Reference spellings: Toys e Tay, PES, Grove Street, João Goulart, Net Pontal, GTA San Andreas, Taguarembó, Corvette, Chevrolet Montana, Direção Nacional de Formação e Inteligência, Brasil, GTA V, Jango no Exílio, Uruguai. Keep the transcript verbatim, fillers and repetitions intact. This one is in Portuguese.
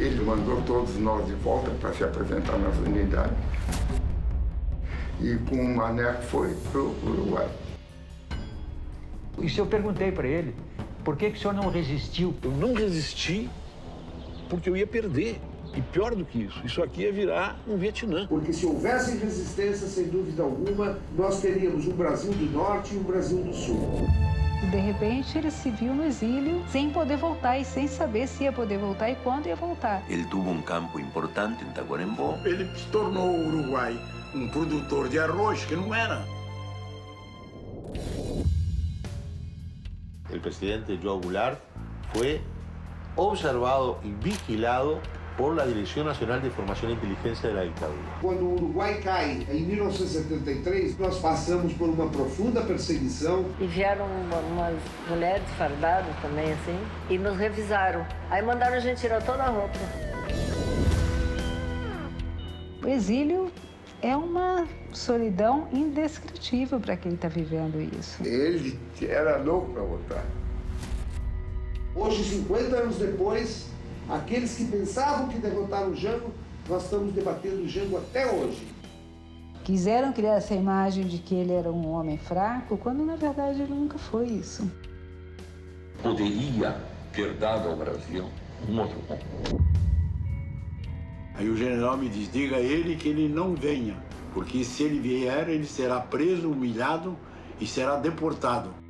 Ele mandou todos nós de volta para se apresentar nas unidades. E com o Mané foi para o Uruguai. Isso eu perguntei para ele, por que, que o senhor não resistiu? Eu não resisti porque eu ia perder. E pior do que isso, isso aqui ia virar um Vietnã. Porque se houvesse resistência, sem dúvida alguma, nós teríamos um Brasil do Norte e um Brasil do Sul. De repente, ele se viu no exílio, sem poder voltar e sem saber se ia poder voltar e quando ia voltar. Ele teve um campo importante em Taguarembó. Ele se tornou o Uruguai um produtor de arroz que não era. O presidente João Goulart foi observado e vigilado por la Direção Nacional de Formação e Inteligência da ditadura. Quando o Uruguai cai, em mil novecentos e setenta e três, nós passamos por uma profunda perseguição. E vieram uma, umas mulheres fardadas também, assim, e nos revisaram. Aí mandaram a gente tirar toda a roupa. O exílio é uma solidão indescritível para quem está vivendo isso. Ele era louco para voltar. Hoje, cinquenta anos depois, aqueles que pensavam que derrotaram o Jango, nós estamos debatendo o Jango até hoje. Quiseram criar essa imagem de que ele era um homem fraco, quando na verdade ele nunca foi isso. Poderia ter dado ao Brasil um outro ponto. Aí o general me diz, diga a ele que ele não venha, porque se ele vier, ele será preso, humilhado e será deportado.